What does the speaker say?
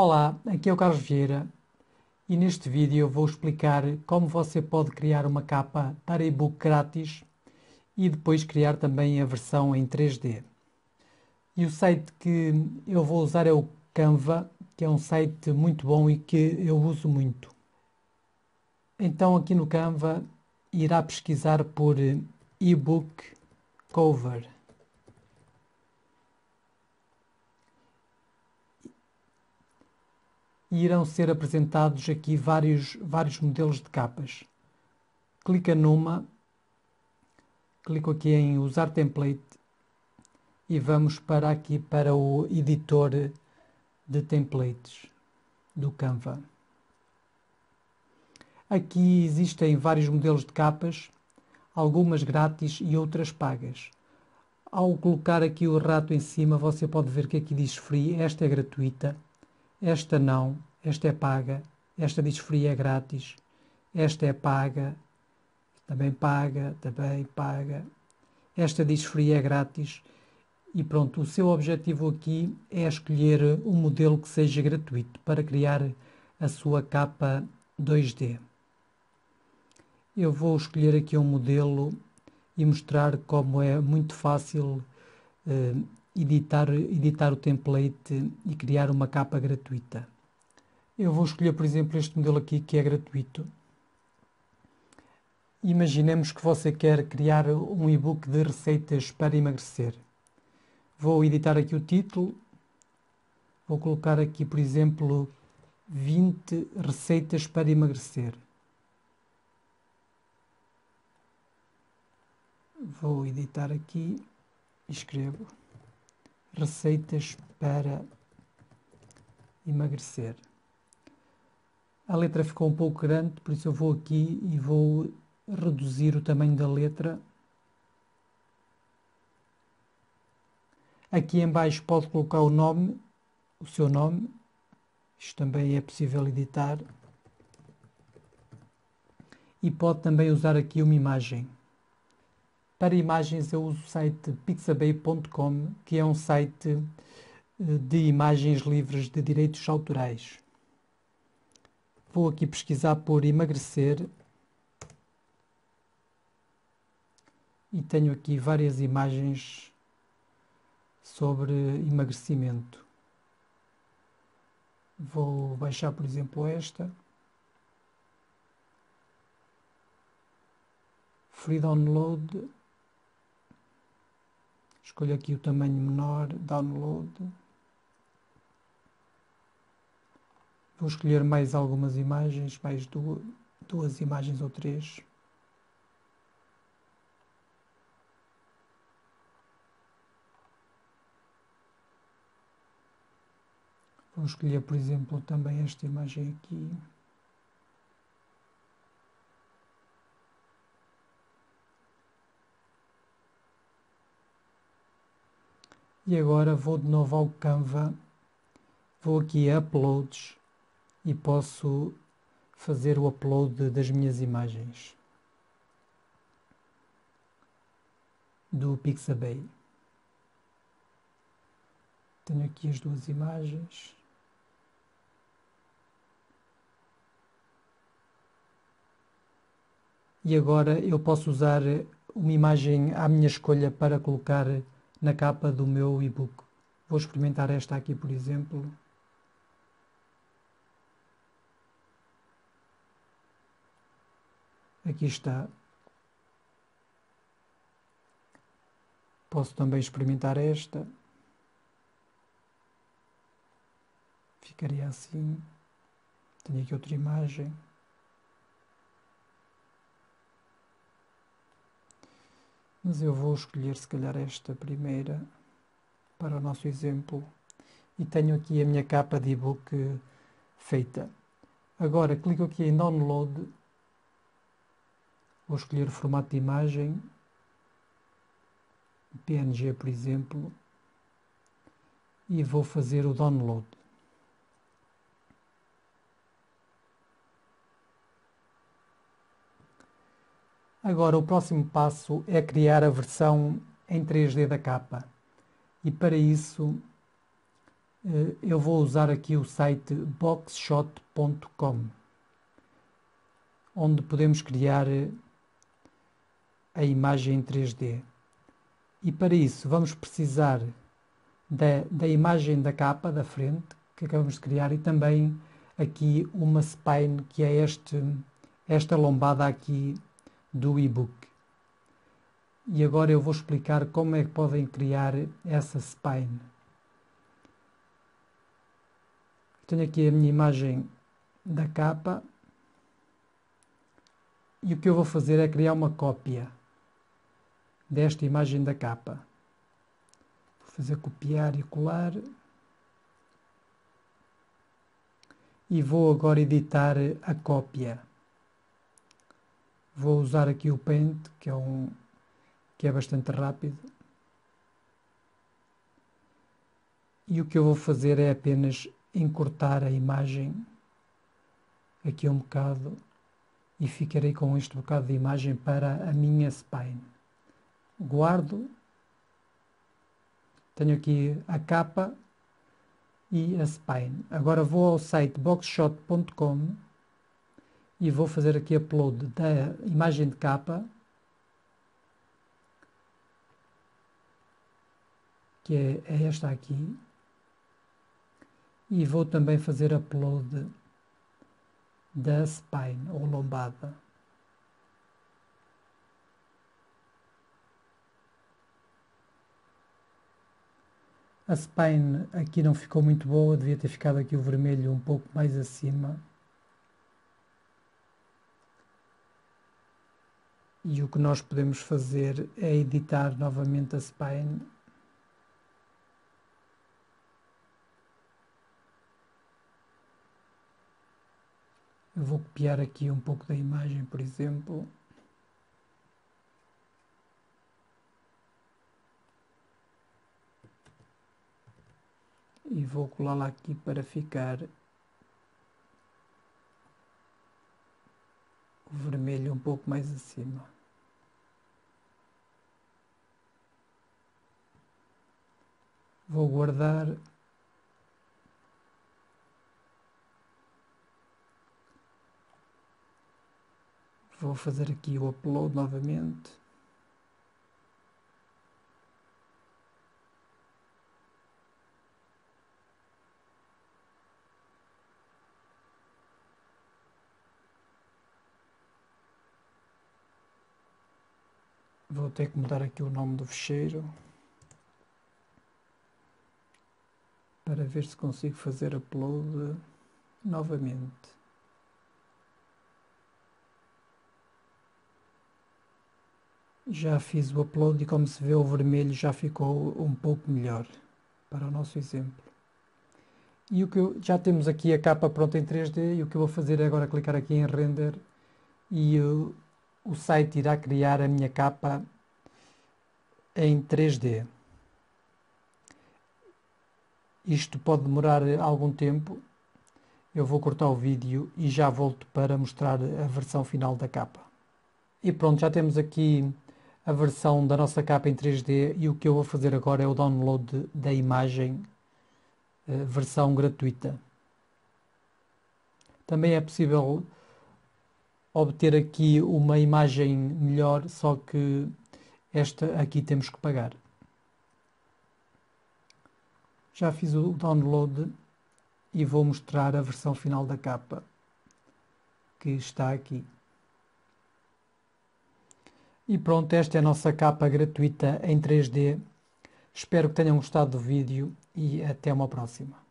Olá, aqui é o Carlos Vieira e neste vídeo eu vou explicar como você pode criar uma capa para e-book grátis e depois criar também a versão em 3D. E o site que eu vou usar é o Canva, que é um site muito bom e que eu uso muito. Então aqui no Canva irá pesquisar por e-book cover. E irão ser apresentados aqui vários modelos de capas. Clica numa, clico aqui em usar template e vamos para aqui para o editor de templates do Canva. Aqui existem vários modelos de capas, algumas grátis e outras pagas. Ao colocar aqui o rato em cima, você pode ver que aqui diz free, esta é gratuita. Esta não, esta é paga, esta diz free é grátis, esta é paga, também paga, também paga, esta diz free é grátis e pronto, o seu objetivo aqui é escolher um modelo que seja gratuito para criar a sua capa 2D. Eu vou escolher aqui um modelo e mostrar como é muito fácil editar o template e criar uma capa gratuita. Eu vou escolher, por exemplo, este modelo aqui que é gratuito. Imaginemos que você quer criar um e-book de receitas para emagrecer. Vou editar aqui o título. Vou colocar aqui, por exemplo, 20 receitas para emagrecer. Vou editar aqui e escrevo receitas para emagrecer. A letra ficou um pouco grande, por isso eu vou aqui e vou reduzir o tamanho da letra. Aqui em baixo pode colocar o nome, o seu nome. Isto também é possível editar. E pode também usar aqui uma imagem. Para imagens eu uso o site Pixabay.com, que é um site de imagens livres de direitos autorais. Vou aqui pesquisar por emagrecer. E tenho aqui várias imagens sobre emagrecimento. Vou baixar, por exemplo, esta. Free download. Escolho aqui o tamanho menor, download. Vou escolher mais algumas imagens, mais duas imagens ou três. Vou escolher, por exemplo, também esta imagem aqui. E agora vou de novo ao Canva, vou aqui a Uploads e posso fazer o upload das minhas imagens do Pixabay. Tenho aqui as duas imagens. E agora eu posso usar uma imagem à minha escolha para colocar na capa do meu e-book. Vou experimentar esta aqui, por exemplo. Aqui está. Posso também experimentar esta. Ficaria assim. Tenho aqui outra imagem. Mas eu vou escolher se calhar esta primeira para o nosso exemplo e tenho aqui a minha capa de e-book feita. Agora clico aqui em download, vou escolher o formato de imagem, PNG por exemplo, e vou fazer o download. Agora o próximo passo é criar a versão em 3D da capa e para isso eu vou usar aqui o site boxshot.com, onde podemos criar a imagem em 3D. E para isso vamos precisar da imagem da capa, da frente, que acabamos de criar, e também aqui uma spine, que é esta lombada aqui do e-book. E agora eu vou explicar como é que podem criar essa spine. Tenho aqui a minha imagem da capa e o que eu vou fazer é criar uma cópia desta imagem da capa. Vou fazer copiar e colar e vou agora editar a cópia. Vou usar aqui o Paint, que é bastante rápido. E o que eu vou fazer é apenas encurtar a imagem aqui um bocado e ficarei com este bocado de imagem para a minha spine. Guardo, tenho aqui a capa e a spine. Agora vou ao site boxshot.com e vou fazer aqui upload da imagem de capa, que é esta aqui. E vou também fazer upload da spine, ou lombada. A spine aqui não ficou muito boa, devia ter ficado aqui o vermelho um pouco mais acima. E o que nós podemos fazer é editar novamente a spine. Eu vou copiar aqui um pouco da imagem, por exemplo. E vou colá-la aqui para ficar o vermelho um pouco mais acima. Vou guardar. Vou fazer aqui o upload novamente. Vou ter que mudar aqui o nome do fecheiro para ver se consigo fazer upload novamente. Já fiz o upload e, como se vê, o vermelho já ficou um pouco melhor para o nosso exemplo. E já temos aqui a capa pronta em 3D, e o que eu vou fazer é agora clicar aqui em render e o site irá criar a minha capa em 3D. Isto pode demorar algum tempo. Eu vou cortar o vídeo e já volto para mostrar a versão final da capa. E pronto, já temos aqui a versão da nossa capa em 3D, e o que eu vou fazer agora é o download da imagem, versão gratuita. Também é possível obter aqui uma imagem melhor, só que esta aqui temos que pagar. Já fiz o download e vou mostrar a versão final da capa, que está aqui. E pronto, esta é a nossa capa gratuita em 3D. Espero que tenham gostado do vídeo e até uma próxima.